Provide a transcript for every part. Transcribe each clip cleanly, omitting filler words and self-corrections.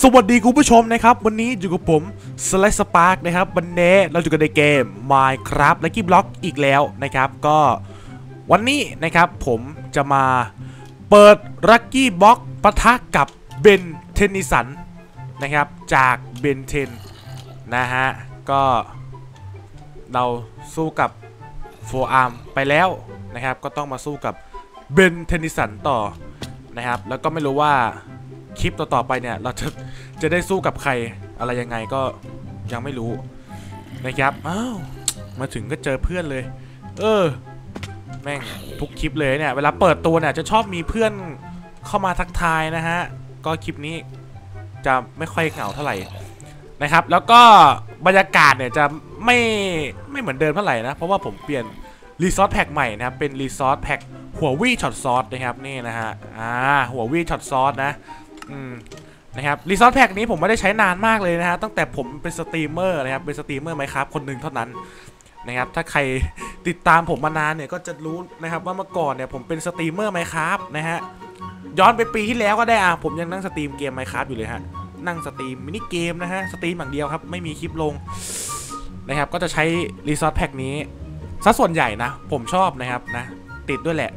สวัสดีคุณผู้ชมนะครับวันนี้อยู่กับผม SunlightSparkz นะครับวันนี้เราอยู่กันในเกม Minecraft Lucky Block อีกแล้วนะครับก็วันนี้นะครับผมจะมาเปิด Lucky Block ปะทะกับเบนเทนนิสันนะครับจากเบนเทนนะฮะก็เราสู้กับโฟอาร์มไปแล้วนะครับก็ต้องมาสู้กับเบนเทนนิสันต่อนะครับแล้วก็ไม่รู้ว่าคลิปต่อไปเนี่ยเราจะได้สู้กับใครอะไรยังไงก็ยังไม่รู้นะครับอ้าวมาถึงก็เจอเพื่อนเลยแม่งทุกคลิปเลยเนี่ยเวลาเปิดตัวเนี่ยจะชอบมีเพื่อนเข้ามาทักทายนะฮะก็คลิปนี้จะไม่ค่อยเหงาเท่าไหร่นะครับแล้วก็บรรยากาศเนี่ยจะไม่เหมือนเดิมเท่าไหร่นะเพราะว่าผมเปลี่ยนรีซอสแพ็กใหม่นะครับเป็นรีซอสแพ็กหัววี่ช็อตซอสนะครับนี่นะฮะหัววี่ช็อตซอสนะนะครับรีซอสแพ็กนี้ผมไม่ได้ใช้นานมากเลยนะฮะตั้งแต่ผมเป็นสตรีมเมอร์นะครับเป็นสตรีมเมอร์ไหมครับคนหนึ่งเท่านั้นนะครับถ้าใครติดตามผมมานานเนี่ยก็จะรู้นะครับว่าเมื่อก่อนเนี่ยผมเป็นสตรีมเมอร์ไหมครับนะฮะย้อนไปปีที่แล้วก็ได้ผมยังนั่งสตรีมเกมไหมครับอยู่เลยฮะนั่งสตรีมมินิเกมนะฮะสตรีมอย่างเดียวครับไม่มีคลิปลงนะครับก็จะใช้รีซอสแพ็กนี้ซะส่วนใหญ่นะผมชอบนะครับนะติดด้วยแหละ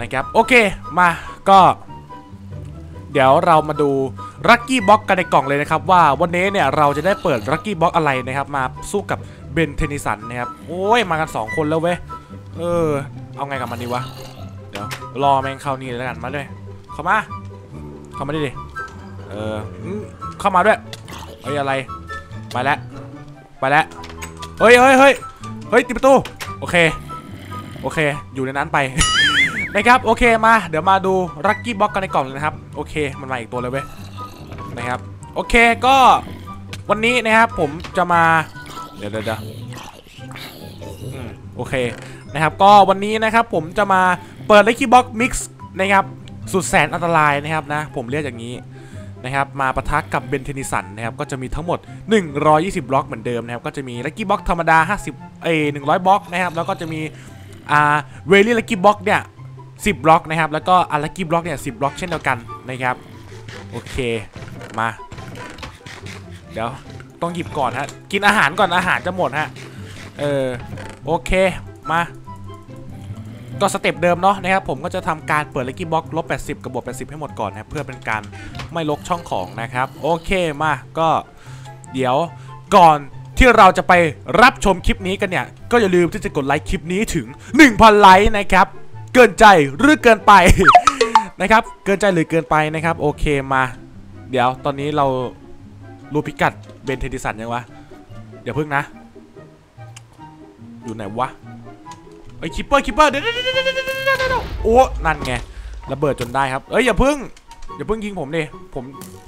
นะครับโอเคมาก็เดี๋ยวเรามาดูลัคกี้บ็อกกันในกล่องเลยนะครับว่าวันนี้เนี่ยเราจะได้เปิดลัคกี้บ็อกอะไรนะครับมาสู้กับเบนเทนนิสันนะครับโอ้ยมากัน2คนแล้วเว้ยเอาไงกับมันดีวะเดี๋ยวรอแมงเข้านี่แล้วกันมาเลยเข้ามาดิเข้ามาด้วยเฮ้ยอะไรไปแล้วเฮ้ยติดประตูโอเคอยู่ในนั้นไปนะครับโอเคมาเดี๋ยวมาดูลัคกี้บ็อกกันในกล่องเลยนะครับโอเคมันมาอีกตัวเลยเว้ยนะครับโอเคก็วันนี้นะครับผมจะมาเดี๋ยวโอเคนะครับก็วันนี้นะครับผมจะมาเปิดลัคกี้บ็อกมิกซ์นะครับสุดแสนอันตรายนะครับนะผมเรียกอย่างนี้นะครับมาปะทะกับเบนเทนนิสันนะครับก็จะมีทั้งหมด120บล็อกเหมือนเดิมนะครับก็จะมีลัคกี้บ็อกธรรมดา50100บล็อกนะครับแล้วก็จะมีเวลี่ลัคกี้บ็อกเนี่ย10บล็อกนะครับแล้วก็อัลลัคกี้บล็อกเนี่ย10บล็อกเช่นเดียวกันนะครับโอเคมาเดี๋ยวต้องหยิบก่อนฮะกินอาหารก่อนอาหารจะหมดฮะโอเคมาก็สเต็ปเดิมเนาะนะครับผมก็จะทำการเปิดลัคกี้บล็อกลบ80กับบวก80ให้หมดก่อนนะเพื่อเป็นการไม่ลกช่องของนะครับโอเคมาก็เดี๋ยวก่อนที่เราจะไปรับชมคลิปนี้กันเนี่ยก็อย่าลืมที่จะกดไลค์คลิปนี้ถึง 1,000 ไลค์นะครับเกินใจหรือเกินไป นะครับเกินใจหรือเกินไปนะครับโอเคมาเดี๋ยวตอนนี้เรารู้พิกัดเบนเทนนิสันยังวะเดี๋ยวพึ่งนะอยู่ไหนวะไอ้คิปเปอร์เดี๋ยวโอ้นั่นไงระเบิดจนได้ครับอย่าพึ่งยิงผมดิ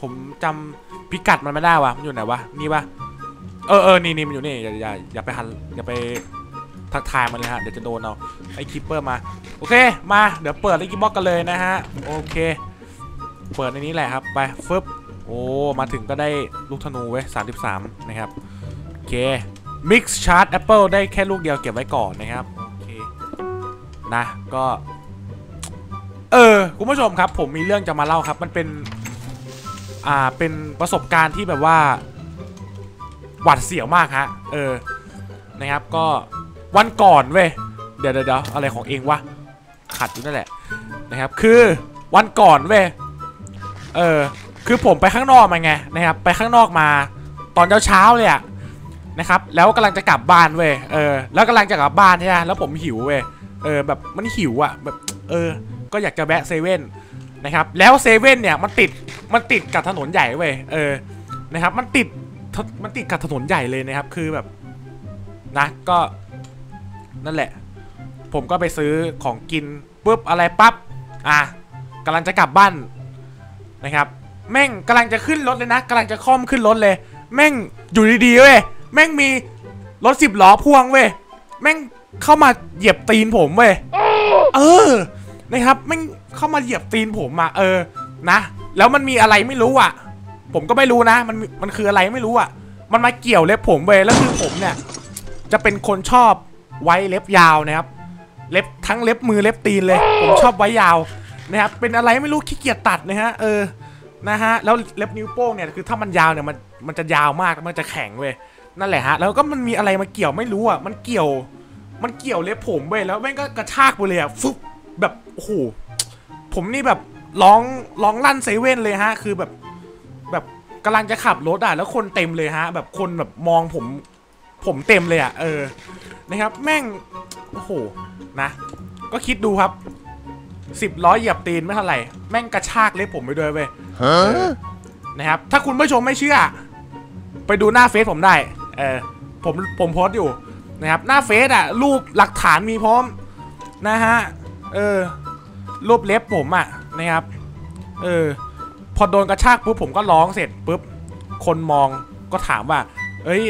ผมจำพิกัดมันไม่ได้วะมันอยู่ไหนวะนี่วะนี่มันอยู่นี่อย่าไปหันอย่าไปทักทายมันเลยฮะเดี๋ยวจะโดนเอาไอ้คิปเปอร์มาโอเคมาเดี๋ยวเปิดลัคกี้บ็อกกันเลยนะฮะโอเคเปิดในนี้แหละครับไปฟึบโอ้มาถึงก็ได้ลูกธนูเว้ย33นะครับโอเคมิกซ์ชาร์ดแอปเปิลได้แค่ลูกเดียวเก็บไว้ก่อนนะครับโอเคนะก็คุณผู้ชมครับผมมีเรื่องจะมาเล่าครับมันเป็นเป็นประสบการณ์ที่แบบว่าหวาดเสียวมากฮะนะครับก็วันก่อนเว้ยเดี๋ยวอะไรของเองวะขัดอยู่นั่นแหละนะครับคือวันก่อนเว้ยคือผมไปข้างนอกมาไงนะครับไปข้างนอกมาตอนเช้าเลยอะนะครับแล้วกำลังจะกลับบ้านเว้ยแล้วกำลังจะกลับบ้านใช่ไหมแล้วผมหิวเว้ยแบบมันหิวอะแบบก็อยากจะแวะเซเว่นนะครับแล้วเซเว่นเนี่ยมันติดกับถนนใหญ่เว้ยนะครับมันติดกับถนนใหญ่เลยนะครับคือแบบนะก็นั่นแหละผมก็ไปซื้อของกินปุ๊บอะไรปั๊บกำลังจะกลับบ้านนะครับแม่งกำลังจะขึ้นรถเลยนะกำลังจะค่อมขึ้นรถเลยแม่งอยู่ดีๆเว้ยแม่งมีรถ10ล้อพ่วงเว้ยแม่งเข้ามาเหยียบตีนผมเว้ยนะครับแม่งเข้ามาเหยียบตีนผมมานะแล้วมันมีอะไรไม่รู้อ่ะผมก็ไม่รู้นะมันคืออะไรไม่รู้อ่ะมันมาเกี่ยวเล็บผมเว้ยแล้วคือผมเนี่ยจะเป็นคนชอบไว้เล็บยาวนะครับเล็บทั้งเล็บมือเล็บตีนเลยผมชอบไว้ยาวนะครับเป็นอะไรไม่รู้ขี้เกียจตัดนะฮะ นะฮะแล้วเล็บนิ้วโป้งเนี่ยคือถ้ามันยาวเนี่ยมันจะยาวมากมันจะแข็งเว้ยนั่นแหละฮะแล้วก็มันมีอะไรมาเกี่ยวไม่รู้อ่ะมันเกี่ยวเล็บผมเว้ยแล้วแม่งก็กระชากไปเลยอ่ะฟึบแบบโอ้โหผมนี่แบบร้องลั่นเซเว่นเลยฮะคือแบบกำลังจะขับรถอ่ะแล้วคนเต็มเลยฮะแบบคนแบบมองผมเต็มเลยอ่ะเออนะครับแม่งโอ้โหนะก็คิดดูครับ10ล้อเหยียบตีนไม่เท่าไหร่แม่งกระชากเล็บผมไปด้วยเว้ยนะครับถ้าคุณผู้ชมไม่เชื่อไปดูหน้าเฟซผมได้ผมโพสต์อยู่นะครับหน้าเฟซอ่ะรูปหลักฐานมีพร้อมนะฮะรูปเล็บผมอ่ะนะครับพอโดนกระชากปุ๊บผมก็ร้องเสร็จปุ๊บคนมองก็ถามว่าเอ้ย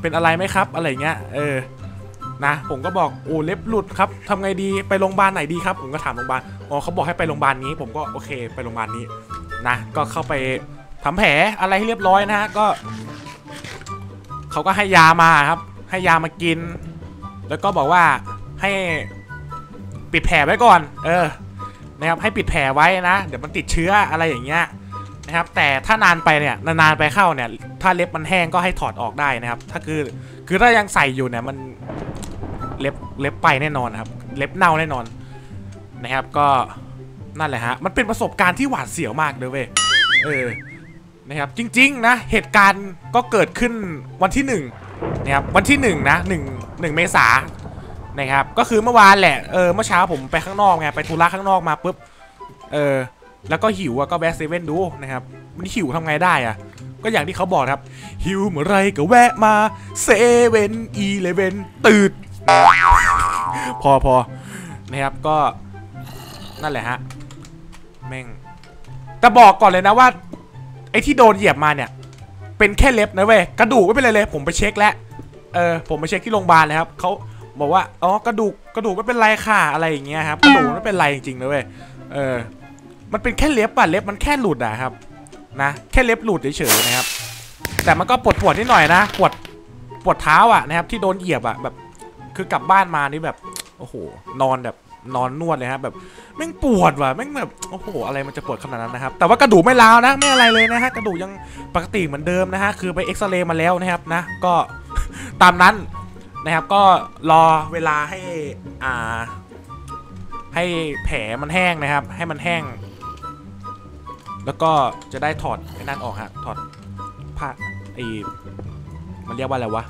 เป็นอะไรไหมครับอะไรเงี้ยนะผมก็บอกโอ้เล็บหลุดครับทำไงดีไปโรงพยาบาลไหนดีครับผมก็ถามโรงพยาบาลอ๋อเขาบอกให้ไปโรงพยาบาลนี้ผมก็โอเคไปโรงพยาบาลนี้นะก็เข้าไปทำแผลอะไรให้เรียบร้อยนะฮะก็เขาก็ให้ยามาครับให้ยามากินแล้วก็บอกว่าให้ปิดแผลไว้ก่อนนะครับให้ปิดแผลไว้นะเดี๋ยวมันติดเชื้ออะไรอย่างเงี้ยนะครับแต่ถ้านานไปเนี่ยนานๆไปเข้าเนี่ยถ้าเล็บมันแห้งก็ให้ถอดออกได้นะครับถ้าคือถ้ายังใส่อยู่เนี่ยมันเล็บไปแน่นอนครับเล็บเน่าแน่นอนนะครับก็นั่นแหละฮะมันเป็นประสบการณ์ที่หวาดเสียวมากเลยเว้ยนะครับจริงๆนะเหตุการณ์ก็เกิดขึ้นวันที่1นะครับวันที่1นะ1เมษายนนะครับก็คือเมื่อวานแหละเมื่อเช้าผมไปข้างนอกไงไปธุระข้างนอกมาปุ๊บแล้วก็หิวก็แวะเซเว่นดูนะครับมันหิวทำไงได้อะก็อย่างที่เขาบอกครับหิวเมื่อไรก็แวะมาเซเว่นอีเลเว่นตื่นพอนะครับก็นั่นแหละฮะแม่งแต่บอกก่อนเลยนะว่าไอ้ที่โดนเหยียบมาเนี่ยเป็นแค่เล็บนะเว้ยกระดูกไม่เป็นไรเลยผมไปเช็คแล้วผมไปเช็คที่โรงพยาบาลเลยครับเขาบอกว่าอ๋อกระดูกไม่เป็นไรค่ะอะไรอย่างเงี้ยครับกระดูกไม่เป็นไรจริงๆนะเว้ยมันเป็นแค่เล็บอะเล็บมันแค่หลุดอะครับนะแค่เล็บหลุดเฉยๆนะครับแต่มันก็ปวดนิดหน่อยนะปวดเท้าอะนะครับที่โดนเหยียบอะแบบคือกลับบ้านมานี่แบบโอ้โหนอนแบบนอนนวดเลยครับแบบแม่งปวดว่ะแม่งแบบโอ้โหอะไรมันจะปวดขนาดนั้นนะครับแต่ว่ากระดูกไม่ร้าวนะไม่อะไรเลยนะฮะกระดูกยังปกติเหมือนเดิมนะฮะคือไปเอ็กซเรย์มาแล้วนะครับนะก็ตามนั้นนะครับก็รอเวลาให้ให้แผลมันแห้งนะครับให้มันแห้งแล้วก็จะได้ถอดไอ้นั่นออกฮะถอดผ้าไอ้มันเรียกว่าอะไรวะ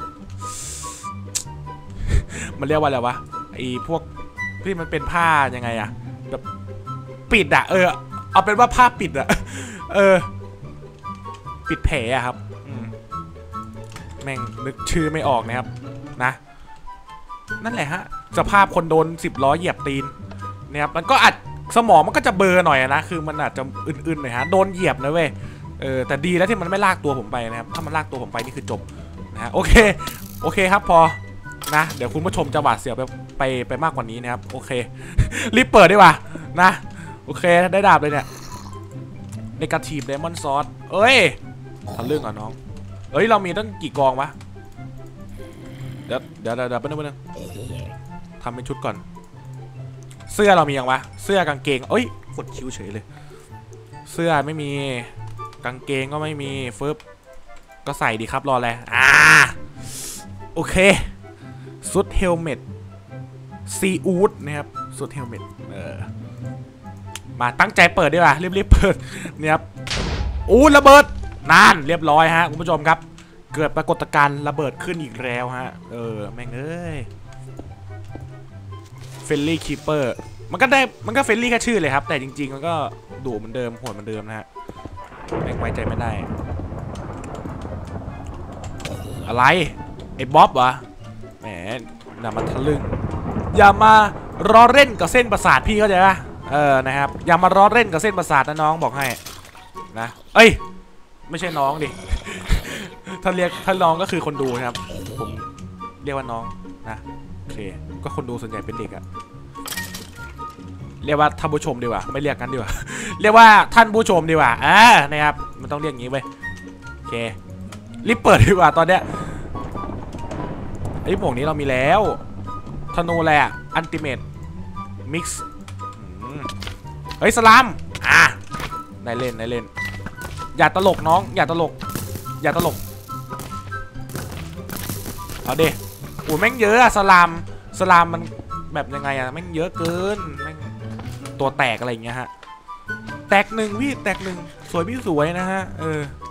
ไอ้พวกที่มันเป็นผ้ายังไงอะแบบปิดอะเอาเป็นว่าผ้าปิดอะปิดแผลอะครับแม่งนึกชื่อไม่ออกนะครับนะนั่นแหละฮะสภาพคนโดน10ล้อเหยียบตีนนะครับมันก็อัดสมองมันก็จะเบลอหน่อยนะคือมันอาจจะอื่นๆหน่อยฮะโดนเหยียบนะเว้ยแต่ดีแล้วที่มันไม่ลากตัวผมไปนะครับถ้ามันลากตัวผมไปนี่คือจบนะฮะโอเคครับพอนะเดี๋ยวคุณผู้ชมจะหวาดเสียวไปมากกว่านี้นะครับโอเครีบเปิดดีกว่านะโอเคได้ดาบเลยเนี่ยในกระทีมเลมอนซอสเอ้ยทำเรื่องก่อนน้องเอ้ยเรามีตั้งกี่กองวะเดี๋ยวไปนึงทำเป็นชุดก่อนเสื้อเรามียังวะเสื้อกางเกงเอ้ยกดคิวเฉยเลยเสื้อไม่มีกางเกงก็ไม่มีเฟิร์บก็ใส่ดีครับรออะไรโอเคสุดเฮลเมตซีอูดนะครับสุดเฮลเมตมาตั้งใจเปิดดีกว่ารีบๆเปิดนะครับอู้ระเบิดนั่นเรียบร้อยฮะคุณผู้ชมครับเกิดปรากฏการณ์ระเบิดขึ้นอีกแล้วฮะแม่งเอ้ยเฟลลี่คีเปอร์มันก็เฟลลี่แค่ชื่อเลยครับแต่จริงๆมันก็ดุเหมือนเดิมโหดเหมือนเดิมนะฮะแม่งไว้ใจไม่ได้อะไรไอ้บ๊อบวะแหมอย่ามาทะลึ่งอย่ามาล้อเล่นกับเส้นประสาทพี่เข้าใจป่ะนะครับอย่ามาล้อเล่นกับเส้นประสาทนะน้องบอกให้นะเอ้ยไม่ใช่น้องดิ ถ้าเรียกถ้าน้องก็คือคนดูนะครับผมเรียกว่าน้องนะโอเคก็คนดูส่วนใหญ่เป็นเด็กอะเรียกว่าท่านผู้ชมดีกว่าไม่เรียกกันดีกว่า เรียกว่าท่านผู้ชมดีกว่านะครับมันต้องเรียกงี้ไปโอเครีบเปิดดีกว่าตอนเนี้ยไอ้พวกนี้เรามีแล้วธนูแหละอันติเมตมิกซ์เฮ้ยสลัมได้เล่น อย่าตลกน้องอย่าตลกอย่าตลกเอาเดะโอ้แม่งเยอะอะสลามมันแบบยังไงอะแม่งเยอะเกินแม่งตัวแตกอะไรอย่างเงี้ยฮะแตกหนึ่งพี่แตกหนึ่งสวยพี่สวยนะฮะ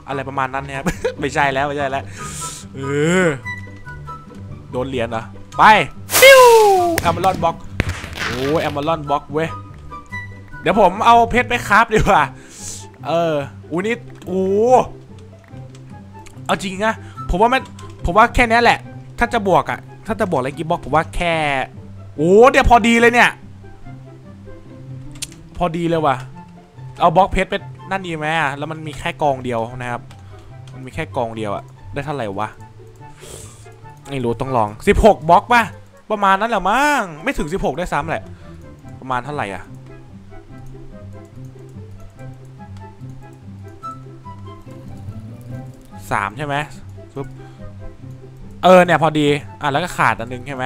อะไรประมาณนั้นนะครับ ไม่ใช่แล้วโดนเหรียญเหรอไปฟิวแอมบอลอนบล็อกโอ้แอมบอลอนบล็อกเว้ยเดี๋ยวผมเอาเพชรไปคราฟดีกว่าอูนี่อูเอาจริงนะผมว่าแค่นี้แหละถ้าจะบวกอะไรกิบบล็อกผมว่าแค่โอ้เดี๋ยวพอดีเลยเนี่ยพอดีเลยว่ะเอาบล็อกเพชรไปนั่นดีไหมอ่ะแล้วมันมีแค่กองเดียวนะครับมันมีแค่กองเดียวอะได้เท่าไหร่วะไม่รู้ต้องลอง16บล็อกป่ะประมาณนั้นแหละมั้งไม่ถึง16ได้ซ้ำแหละประมาณเท่าไหร่อ่ะ3ใช่ไหมปุ๊บเนี่ยพอดีแล้วก็ขาดอันนึงใช่ไหม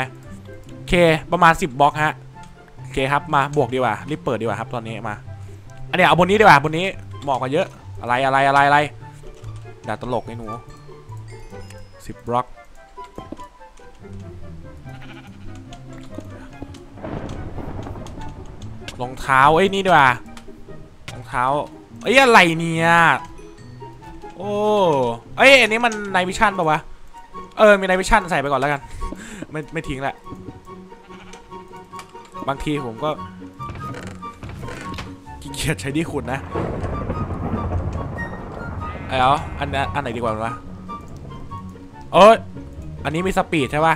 โอเคประมาณ10บล็อกฮะโอเคครับมาบวกดีกว่ารีบเปิดดีกว่าครับตอนนี้มาอันเนี้ยเอาบนนี้ดีกว่าบนนี้เหมาะกันเยอะอะไรอย่าตลกไอ้หนู10บล็อกรองเท้าไอ้นี่ดีกว่ารองเท้าไอ้อะไรเนี่ยโอ้ไอ้อันนี้มันไนท์วิชั่นป่าววะมีไนท์วิชั่นใส่ไปก่อนแล้วกันไม่ทิ้งละบางทีผมก็ขี้เกียจใช้ดีขุดนะอันไหนดีกว่าวะอันนี้มีสปีดใช่ป่ะ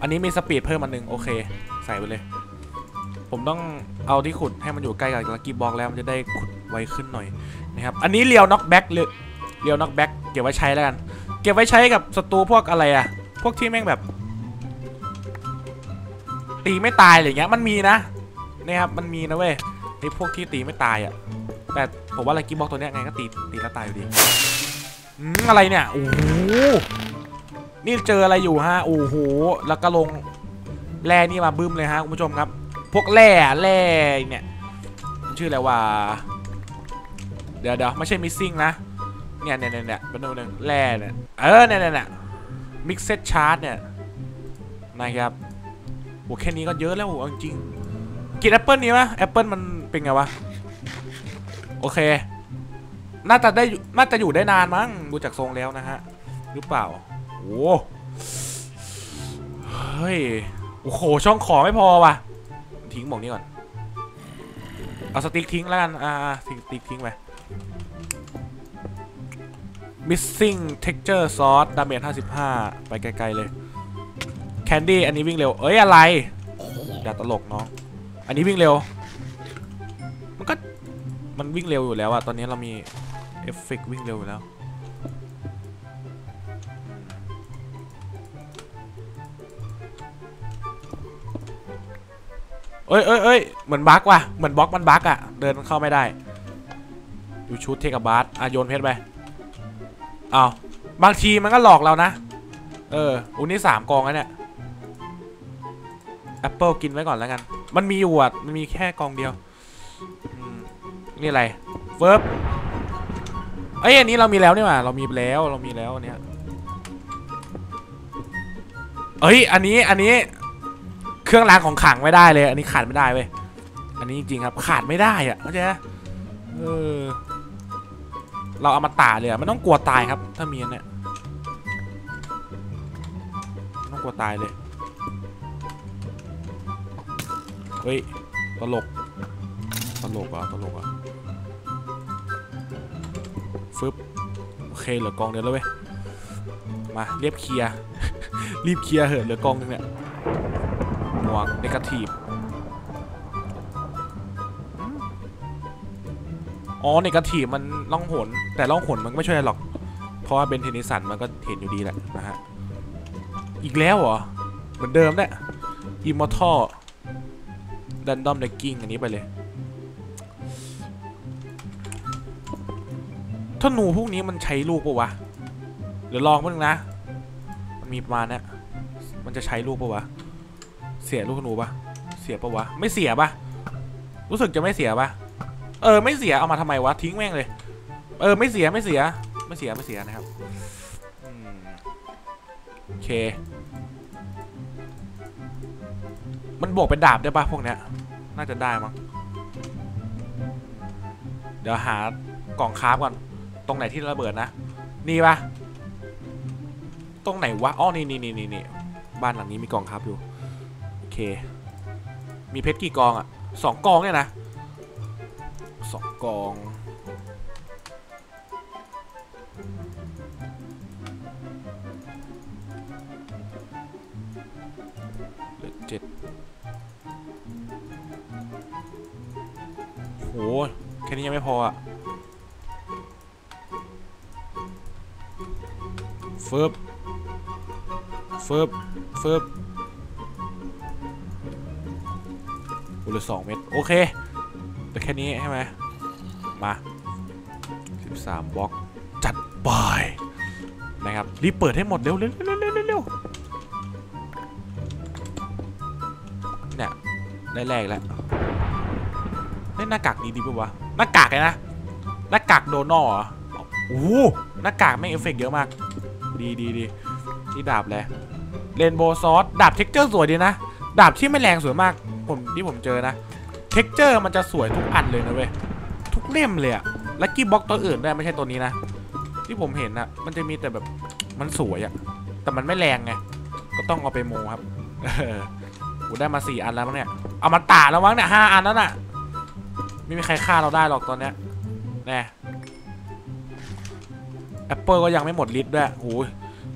อันนี้มีสปีดเพิ่มอันนึงโอเคใส่ไปเลยผมต้องเอาที่ขุดให้มันอยู่ใกล้กับลักกี้บล็อกแล้วมันจะได้ขุดไวขึ้นหน่อยนะครับอันนี้เรียวน็อกแบ็กเลยเรียวน็อกแบ็กเก็บไว้ใช้แล้วกันเก็บไว้ใช้กับศัตรูพวกอะไรอะพวกที่แม่งแบบตีไม่ตายอะไรเงี้ยมันมีนะนะครับมันมีนะเว้ยไอ้พวกที่ตีไม่ตายอะแต่ผมว่าลักกี้บล็อกตัวเนี้ยไงก็ตีแล้วตายอยู่ดีอะไรเนี่ยโอ้โหนี่เจออะไรอยู่ฮะโอ้โหแล้วก็ลงแร่นี่มาบึ้มเลยฮะคุณผู้ชมครับพวกแร่เนี่ยชื่ออะไรวะเดี๋ยวไม่ใช่มิสซิ่งนะเนี่ยเป็นตัวหนึ่งแร่เนี่ยเนี่ยมิกเซตชาร์ตเนี่ยนะครับโอ้แค่นี้ก็เยอะแล้วจริงกินแอปเปิลนี้วะแอปเปิลมันเป็นไงวะโอเคน่าจะอยู่ได้นานมั้งดูจากทรงแล้วนะฮะหรือเปล่าโอ้เฮ้ยโอ้โหช่องขอไม่พอว่ะทิ้งหมวกนี้ก่อนเอาสติ๊กทิ้งแล้วกันทิ้งไป missing texture sauce ดาเมจ55ไปไกลๆเลย candy อันนี้วิ่งเร็วอะไรอย่าตลกน้องอันนี้วิ่งเร็วมันวิ่งเร็วอยู่แล้วอะตอนนี้เรามีเอฟเฟกต์วิ่งเร็วอยู่แล้วเอ้ยเหมือนบั๊กว่ะเหมือนบล็อกมันบั๊กอะเดินเข้าไม่ได้อยู่ชุดเทคบาร์โยนเพชรไปเอาบางทีมันก็หลอกเรานะอูนี่3กองแล้วเนี่ยแอปเปิลกินไว้ก่อนแล้วกันมันมีอยู่อะมันมีแค่กองเดียวนี่อะไรเฟิร์บอันนี้เรามีแล้วนี่หว่าเรามีแล้วเนี่ยอันนี้เครื่องรางของขลังไม่ได้เลยอันนี้ขาดไม่ได้เว้ยอันนี้จริงครับขาดไม่ได้อะเข้าใจนะเราเอามาตาเลยไม่ต้องกลัวตายครับถ้ามีเนี่ยไม่ต้องกลัวตายเลยตลกอ่ะฟึบโอเคเหลือกองเดียวแล้วเว้ยมาเรียบเคลียร์ รีบเคลียร์เหลือกองนึงเนี่ยหมวกเนกาทีฟเนกาทีฟมันล่องหนแต่ล่องหนมันไม่ช่วยอะไรหรอกเพราะว่าเบนเทนิสันมันก็เห็นอยู่ดีแหละนะฮะอีกแล้วเหรอเหมือนเดิมแหละอิมมอร์ทัลดันดอมเดกกิ้งอันนี้ไปเลยธนูพวกนี้มันใช้ลูกปะวะเดี๋ยวลองนึงนะมันมีประมาณนี้มันจะใช้ลูกปะวะเสียลูกธนูปะเสียปะวะไม่เสียปะรู้สึกจะไม่เสียปะไม่เสียเอามาทำไมวะทิ้งแม่งเลย ไม่เสียนะครับโอเคมันบวกเป็นดาบได้ป่ะพวกเนี้ยน่าจะได้มั้งเดี๋ยวหากล่องคราฟก่อนตรงไหนที่ระเบิดนะนี่ป่ะตรงไหนวะอ๋อนี่บ้านหลังนี้มีกล่องคราฟอยู่โอเคมีเพชรกี่กองอ่ะ2 กองเนี่ยนะ2 กองเหลือ7โหแค่นี้ยังไม่พออ่ะเฟิบเหลือ2 เม็ดโอเคแต่แค่นี้ใช่ไหมมา13 บล็อกจัดไปนะครับรีบเปิดให้หมดเร็วเนี่ยได้แรกแล้วได้หน้ากากดีๆปะวะหน้ากากไงนะหน้ากากโดนอลเหรอโอ้โหหน้ากากไม่เอฟเฟกต์เยอะมากดีที่ดาบเลยเรนโบว์ซอสดาบเท็กเจอร์สวยดีนะดาบที่ไม่แรงสวยมากที่ผมเจอนะเท็กเจอร์มันจะสวยทุกอันเลยนะเว้ยทุกเล่มเลยอะลัคกี้บ็อกตัวอื่นได้ไม่ใช่ตัวนี้นะที่ผมเห็นนะมันจะมีแต่แบบมันสวยอะแต่มันไม่แรงไงก็ต้องเอาไปโมครับผมได้มา4 อันแล้วมั้งเนี่ยเอามาตาแล้วมั้งเนี่ย5 อันแล้วน่ะไม่มีใครฆ่าเราได้หรอกตอนเนี้ยแน่แอปเปิลก็ยังไม่หมดฤทธิ์ด้วยโอ้ย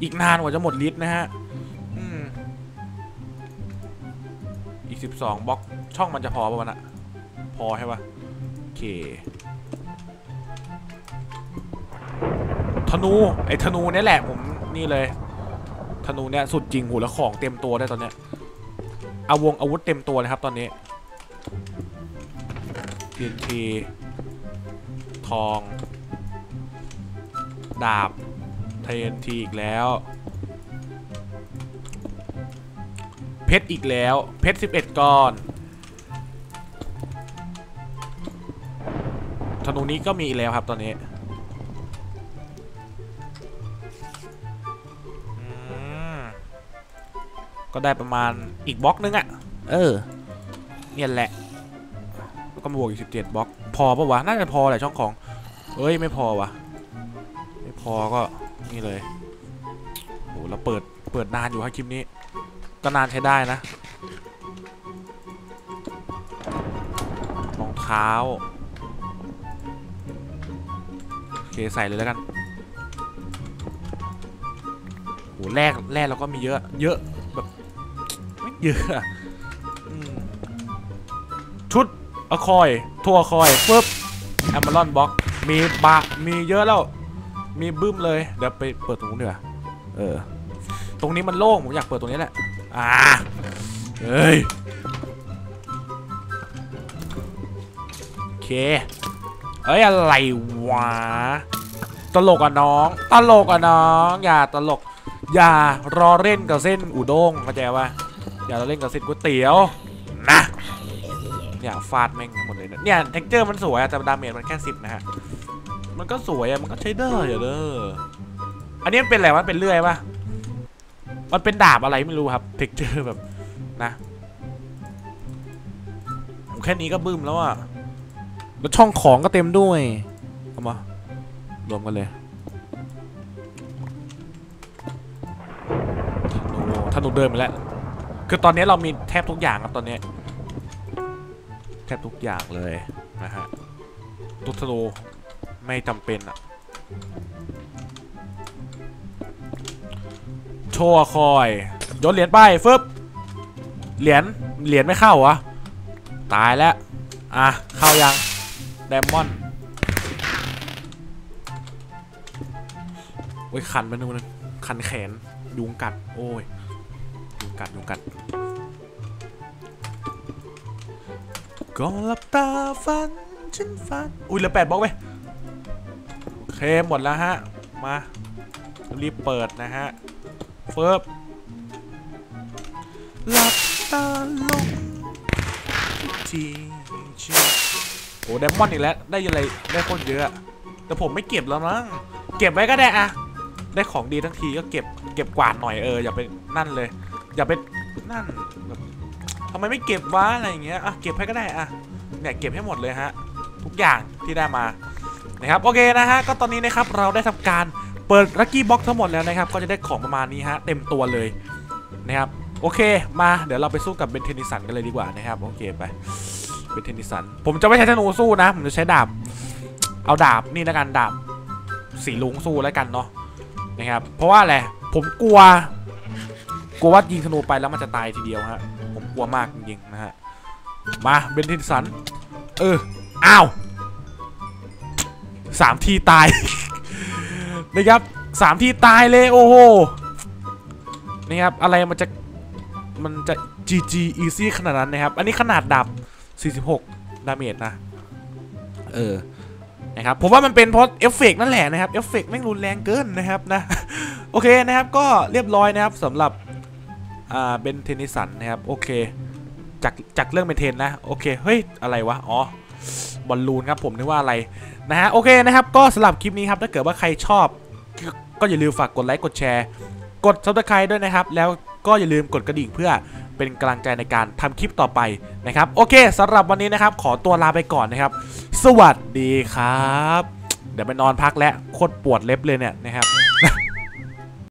อีกนานกว่าจะหมดฤทธิ์นะฮะอีก12 บล็อกช่องมันจะพอป่ะวะน่ะพอใช่ป่ะโอเคธนูไอ้ธนูนี่แหละผมนี่เลยธนูเนี่ยสุดจริงหูและของเต็มตัวได้ตอนเนี้ยอาวุธเต็มตัวเลยครับตอนนี้TNTทองดาบTNTอีกแล้วเพชรอีกแล้วเพชร11 ก้อนธนูนี้ก็มีอีกแล้วครับตอนนี้ก็ได้ประมาณอีกบล็อกนึงอะเนี่ยแหละก็บวกอีก17 บล็อกพอปะวะน่าจะพอแหละช่องของเอ้ยไม่พอวะไม่พอก็นี่เลยโหเราเปิดนานอยู่ครับคลิปนี้ก็นานใช้ได้นะรองเท้าโอเคใส่เลยแล้วกันโหแรกเราก็มีเยอะแบบไม่เยอะชุดอะคอยทัวคอยปึ๊บแอมเบอรอนบล็อกมีเยอะแล้วมีบึ้มเลยเดี๋ยวไปเปิดตรงนู้นดีกว่าตรงนี้มันโล่งผมอยากเปิดตรงนี้แหละเฮ้ยโอเคเอ้ยอะไรวะตลกอ่ะน้องอย่าล้อเล่นกับเส้นอุด้งเข้าใจป่ะอย่าล้อเล่นกับเส้นก๋วยเตี๋ยวนะอย่าฟาดแม่งหมดเลยนะเนี่ยเท็กเจอร์มันสวยแต่ดาเมจมันแค่10นะฮะมันก็สวยอะมันก็ใช้ได้เด้ออันนี้มันเป็นอะไรวะเป็นเลื่อยป่ะมันเป็นดาบอะไรไม่รู้ครับเท็กเจอร์แบบนะแค่นี้ก็บึ้มแล้วอ่ะแล้วช่องของก็เต็มด้วยเอามารวมกันเลยธนูเดินไปแล้วคือตอนนี้เรามีแทบทุกอย่างครับตอนนี้แทบทุกอย่างเลยนะฮะตุ๊กธนูไม่จำเป็นอ่ะโชว์คอยโยนเหรียญไปฟึบเหรียญไม่เข้าวะตายแล้วอ่ะเข้ายังไดมอนด์โอ้ยขันไปนู่นขันแขนยุงกัดโอ้ยยุงกัดกองลับตาฉันฝันอุ้ยเหลือ8 บล็อกไปโอเคหมดแล้วฮะมารีบเปิดนะฮะเฟิบหลับตาลงทีโอ้ไดมอนด์อีกแล้วได้อะไรได้คนเยอะ แต่ผมไม่เก็บแล้วมั้งเก็บไว้ก็ได้อะได้ของดีทั้งทีก็เก็บกวาดหน่อยอย่าไปนั่นเลยอย่าไปนั่นทำไมไม่เก็บวะอะไรอย่างเงี้ยอ่ะเก็บให้ก็ได้อ่ะเนี่ยเก็บให้หมดเลยฮะทุกอย่างที่ได้มานะครับโอเคนะฮะก็ตอนนี้นะครับเราได้ทำการเปิดลัคกี้บ็อกซ์ทั้งหมดแล้วนะครับก็จะได้ของประมาณนี้ฮะเต็มตัวเลยนะครับโอเคมาเดี๋ยวเราไปสู้กับเบนเทนิสันกันเลยดีกว่านะครับโอเคไปเบนเทนิสันผมจะไม่ใช้ธนูสู้นะผมจะใช้ดาบเอาดาบนี่แล้วกันดาบสีลุงสู้แล้วกันเนาะนะครับเพราะว่าอะไรผมกลัวว่ายิงธนูไปแล้วมันจะตายทีเดียวฮะผมกลัวมากจริงๆนะฮะมาเบนเทนิสันอ้าว3ทีตาย นะครับ3ทีตายเลยโอ้โหนะครับอะไรมันจะ GG easy ขนาดนั้นนะครับอันนี้ขนาดดาบ46ดาเมจนะนะครับผมว่ามันเป็นเพราะเอฟเฟกต์นั่นแหละนะครับเอฟเฟกต์ไม่รุนแรงเกินนะครับนะ โอเคนะครับก็เรียบร้อยนะครับสำหรับเบนเทนิสันนะครับโอเคจากเรื่องเบนเทนนะโอเคเฮ้ยอะไรวะอ๋อบอลลูนครับผมนึกว่าอะไรนะฮะโอเคนะครับก็สำหรับคลิปนี้ครับถ้าเกิดว่าใครชอบก็อย่าลืมฝากกดไลค์กดแชร์กด Subscribe ด้วยนะครับแล้วก็อย่าลืมกดกระดิ่งเพื่อเป็นกำลังใจในการทำคลิปต่อไปนะครับโอเคสำหรับวันนี้นะครับขอตัวลาไปก่อนนะครับสวัสดีครับเดี๋ยวไปนอนพักแล้วโคตรปวดเล็บเลยเนี่ยนะครับ